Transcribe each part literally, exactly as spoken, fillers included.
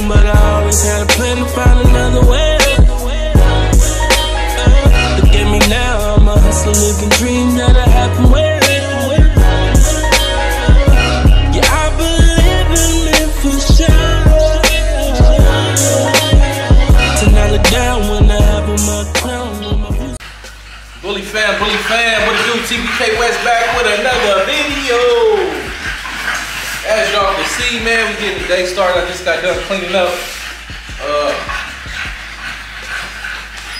down, but I always had a plan to find another way. Uh, look at me now, I'm a hustler living dream that I haven't wearing. Bully fam, bully fam, what it do? T B K West back with another video. As y'all can see, man, we getting the day started. I just got done cleaning up. Uh,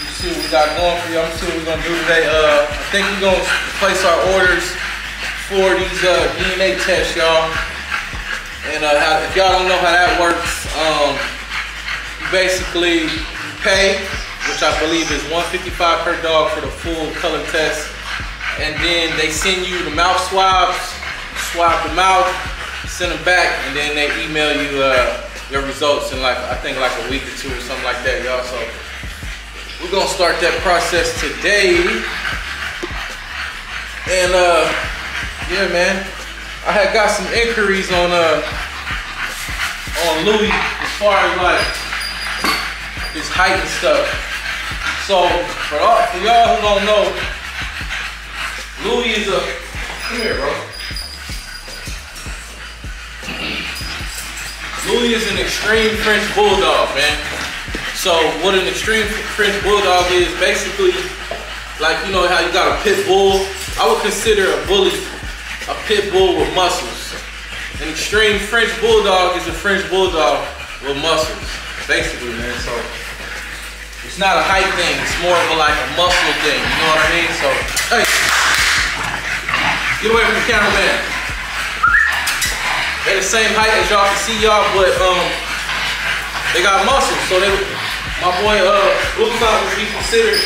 you see what we got going for y'all. See what we're gonna do today. Uh, I think we're gonna place our orders for these uh, D N A tests, y'all. And uh, how, if y'all don't know how that works, um, you basically pay, which I believe is one fifty-five per dog for the full color test. And then they send you the mouth swabs, swab the mouth, send them back, and then they email you uh, your results in like, I think like a week or two or something like that, y'all. So we're gonna start that process today. And uh, yeah, man, I had got some inquiries on uh, on Louie as far as like his height and stuff. So, for, all, for y'all who don't know, Louie is a, come here bro. Louie is an extreme French Bulldog, man. So, what an extreme French Bulldog is, basically, like you know how you got a pit bull. I would consider a bully a pit bull with muscles. An extreme French Bulldog is a French Bulldog with muscles, basically, man. So, it's not a height thing, it's more of a, like a muscle thing, you know what I mean? So, hey, get away from the cameraman. They're the same height as y'all can see y'all, but um, they got muscles. So they, my boy uh, Luca would be considered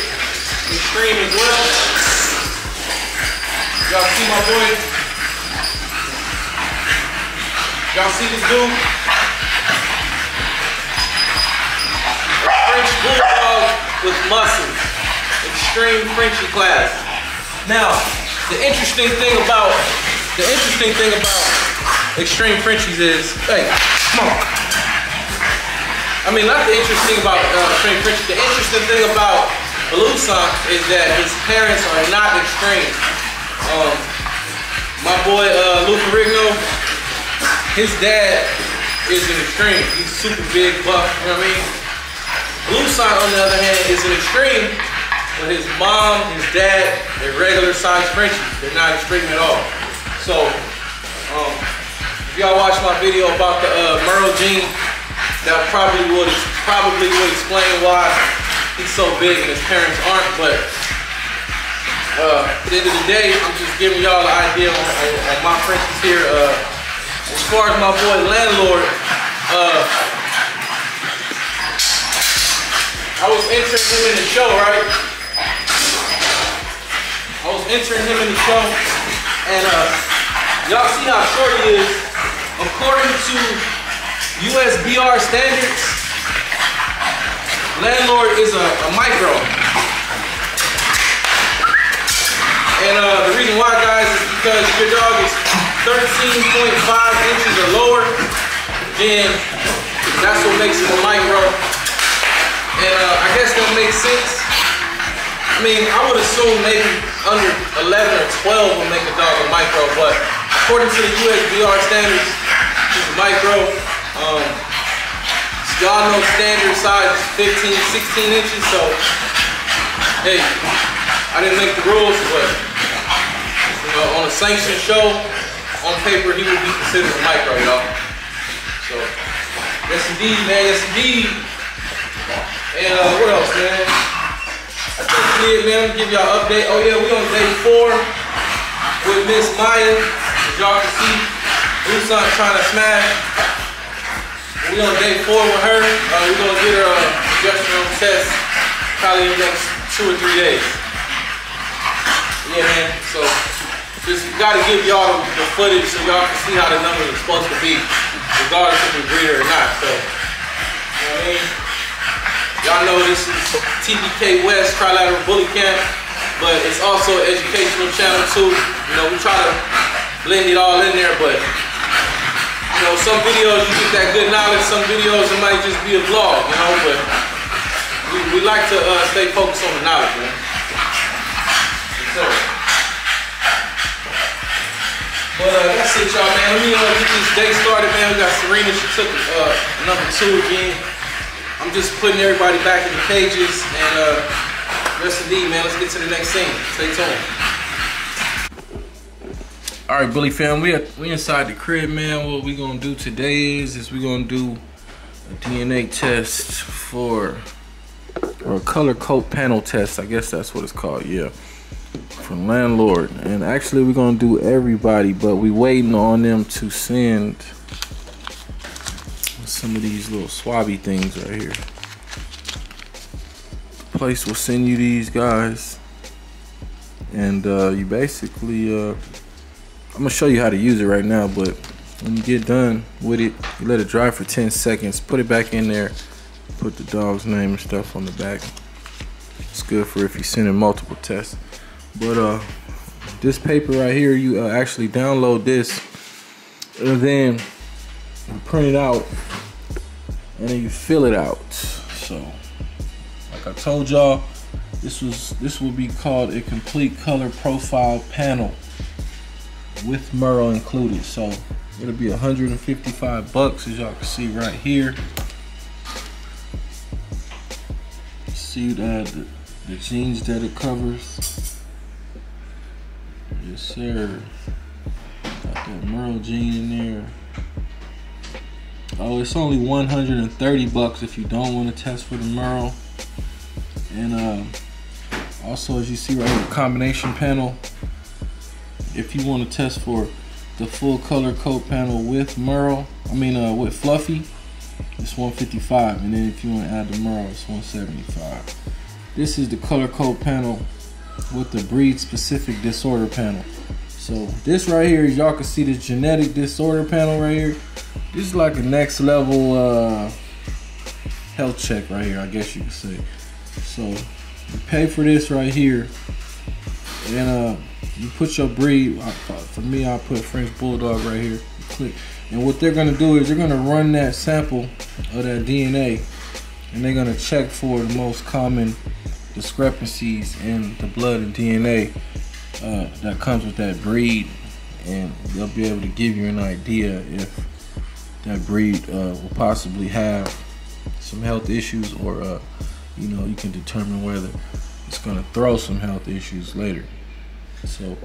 extreme as well. Y'all see my boy? Y'all see this dude? French Bulldog with muscles, extreme Frenchy class. Now, the interesting thing about the interesting thing about extreme Frenchies is, hey, come on. I mean, not the interesting about uh, extreme Frenchies. The interesting thing about Belusan is that his parents are not extreme. Um, my boy uh, Luca Rigno, his dad is an extreme. He's super big, buff. You know what I mean? Belusan, on the other hand, is an extreme, but his mom, his dad, they're regular size Frenchies. They're not extreme at all. So, um, if y'all watch my video about the uh, Merle gene, that probably would probably would explain why he's so big and his parents aren't. But uh, at the end of the day, I'm just giving y'all an idea on, on, on my Frenchies here. Uh, as far as my boy Landlord, uh, I was entering him in the show, right? I was entering him in the show, and uh, y'all see how short he is. According to U S B R standards, Landlord is a, a micro. And uh, the reason why, guys, is because if your dog is thirteen point five inches or lower, then that's what makes him a micro. And uh, I guess that makes sense. I mean, I would assume maybe under eleven or twelve will make a dog a micro, but according to the U S B R standards, he's a micro. Um, y'all know standard size is fifteen, sixteen inches, so hey, I didn't make the rules, but you know, on a sanctioned show, on paper, he would be considered a micro, y'all. So, yes indeed, man, yes indeed. And uh, what else, man? I think we did, man. I'm gonna give y'all an update. Oh yeah, we on day four with Miss Maya. As y'all can see, Lucan trying to smash. We on day four with her. Uh, we gonna get her a progesterone test probably in the next two or three days. Yeah, man. So just gotta give y'all the footage so y'all can see how the numbers are supposed to be, regardless if you breed her or not. So, you know what I mean? Y'all know this is T B K West, Trilateral Bully Camp, but it's also an educational channel too. You know, we try to blend it all in there, but You know, some videos you get that good knowledge, some videos it might just be a vlog, you know, but we, we like to uh, stay focused on the knowledge, man. But uh, that's it, y'all, man. Let me uh, get this day started, man. We got Serena, she took uh, number two again. I'm just putting everybody back in the cages, and uh, rest of the day, man, let's get to the next scene. Stay tuned. All right, Bully fam, we, we inside the crib, man. What we gonna do today is, is we gonna do a D N A test for, or a color coat panel test, I guess that's what it's called, yeah, from Landlord. And actually, we're gonna do everybody, but we waiting on them to send some of these little swabby things right here. The place will send you these guys, and uh, you basically, uh, I'm gonna show you how to use it right now, but when you get done with it, you let it dry for ten seconds, put it back in there, put the dog's name and stuff on the back. It's good for if you're sending multiple tests. But uh, this paper right here, you uh, actually download this, and then you print it out, and then you fill it out. So, like I told y'all, this was this will be called a complete color profile panel, with Murrow included. So it'll be one hundred fifty-five bucks, as y'all can see right here. See that the, the genes that it covers. Yes sir, got that Murrow gene in there. Oh, it's only one hundred thirty bucks if you don't want to test for the Murrow. And uh, also, as you see right here, the combination panel, if you want to test for the full color coat panel with Murrow, I mean uh, with Fluffy, it's one hundred fifty-five dollars, and then if you want to add the Murrow, it's one hundred seventy-five dollars. This is the color coat panel with the breed specific disorder panel. So this right here, y'all can see the genetic disorder panel right here. This is like a next level uh, health check right here, I guess you could say. So you pay for this right here, and uh, you put your breed. For me, I put French Bulldog right here. You click, and what they're gonna do is they're gonna run that sample of that D N A, and they're gonna check for the most common discrepancies in the blood and D N A uh, that comes with that breed, and they'll be able to give you an idea if that breed uh, will possibly have some health issues, or uh, you know, you can determine whether it's gonna throw some health issues later. So,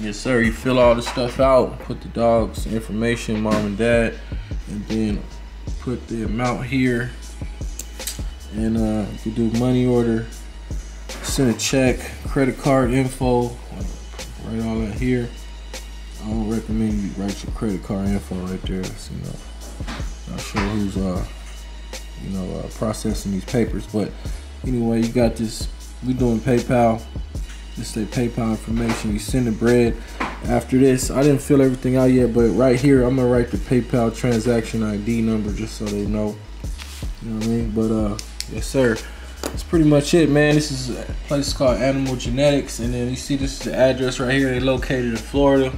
yes sir, you fill all the stuff out, put the dog's information, mom and dad, and then put the amount here, and uh, you do money order, send a check, credit card info, right all that here. I don't recommend you write your credit card info right there, so, you know, not sure who's uh, you know, uh, processing these papers, but anyway, you got this, we doing PayPal. This is their PayPal information. You send the bread. After this, I didn't fill everything out yet, but right here, I'm gonna write the PayPal transaction I D number just so they know. You know what I mean? But uh, yes sir, that's pretty much it, man. This is a place called Animal Genetics, and then you see this is the address right here. They're located in Florida,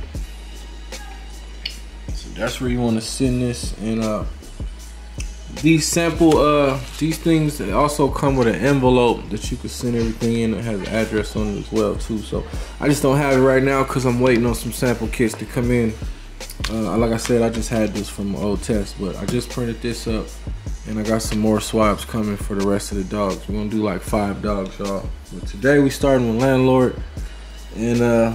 so that's where you want to send this. And uh, these sample, uh, these things, they also come with an envelope that you can send everything in that has an address on it as well too. So I just don't have it right now because I'm waiting on some sample kits to come in. Uh, like I said, I just had this from an old test, but I just printed this up, and I got some more swabs coming for the rest of the dogs. We're gonna do like five dogs, y'all. But today we starting with Landlord, and uh,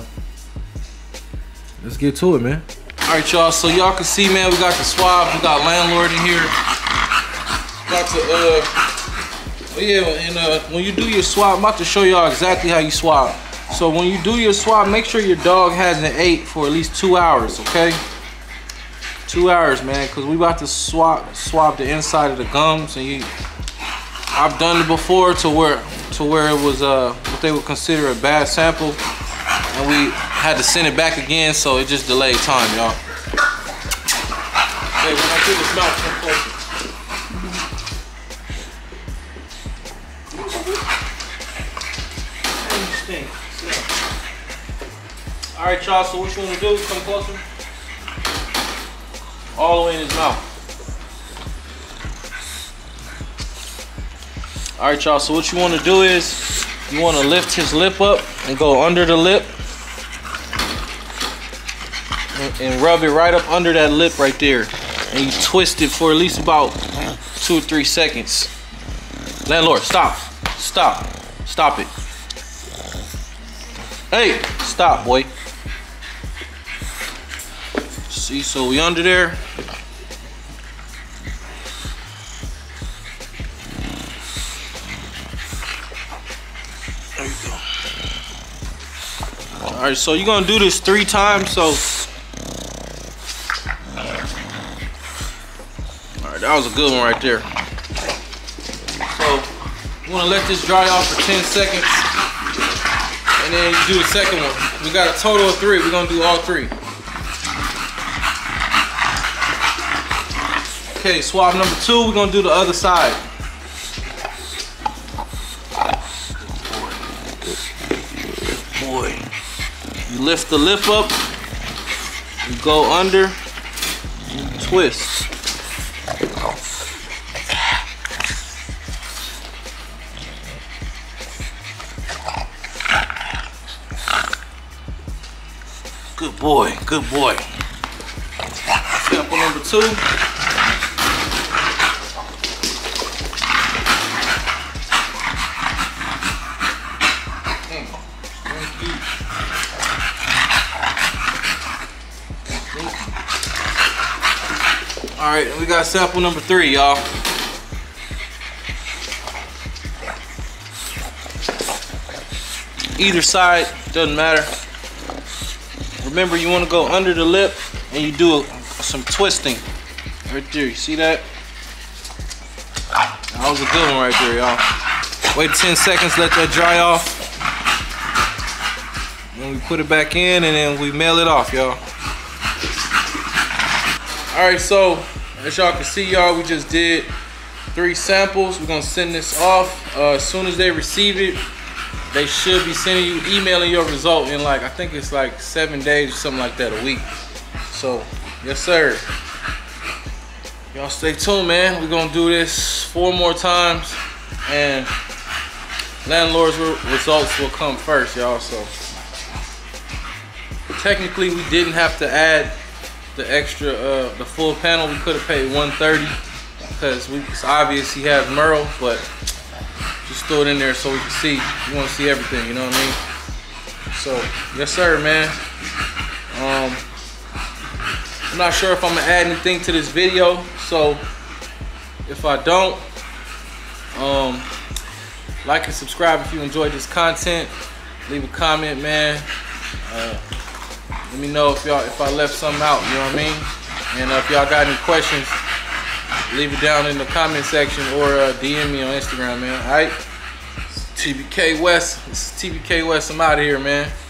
let's get to it, man. All right, y'all. So y'all can see, man, we got the swabs, we got Landlord in here. Got to, uh, oh yeah, and uh, when you do your swab, I'm about to show y'all exactly how you swab. So when you do your swab, make sure your dog hasn't ate for at least two hours, okay? Two hours, man, because we about to swab swab the inside of the gums, and you, I've done it before to where to where it was uh, what they would consider a bad sample, and we had to send it back again, so it just delayed time, y'all. Hey, when I do this mouth, come closer. All right, y'all, so what you want to do is come closer. all the way in his mouth. All right, y'all, so what you want to do is you want to lift his lip up and go under the lip and, and rub it right up under that lip right there, and you twist it for at least about two or three seconds. Landlord, stop, stop, stop it. Hey, stop, boy. See, so we under there. There you go. All right, so you're gonna do this three times. So, all right, that was a good one right there. So, you wanna let this dry off for ten seconds, and then you do the second one. We got a total of three. We're gonna do all three. Okay, swab number two, we're gonna do the other side. Good boy. You lift the lip up, you go under, you twist. Good boy, good boy. Sample number two. All right, we got sample number three, y'all. Either side, doesn't matter. Remember, you want to go under the lip and you do some twisting. Right there, you see that? That was a good one right there, y'all. Wait ten seconds, let that dry off. Then we put it back in and then we mail it off, y'all. Alright, so as y'all can see, y'all, we just did three samples. We're gonna send this off. Uh, as soon as they receive it, they should be sending you, emailing your result in like, I think it's like seven days or something like that, a week. So, yes sir. Y'all stay tuned, man. We're gonna do this four more times and Landlord's results will come first, y'all. So, technically we didn't have to add the extra, uh, the full panel. We could have paid one thirty because we, it's obvious he has Merle, but just throw it in there so we can see. You want to see everything, you know what I mean? So, yes sir, man. Um, I'm not sure if I'm gonna add anything to this video, so if I don't, um, like and subscribe if you enjoyed this content. Leave a comment, man. Uh, Let me know if y'all, if I left something out, you know what I mean? And uh, if y'all got any questions, leave it down in the comment section or uh, D M me on Instagram, man, all right? T B K West, this is T B K West, I'm out of here, man.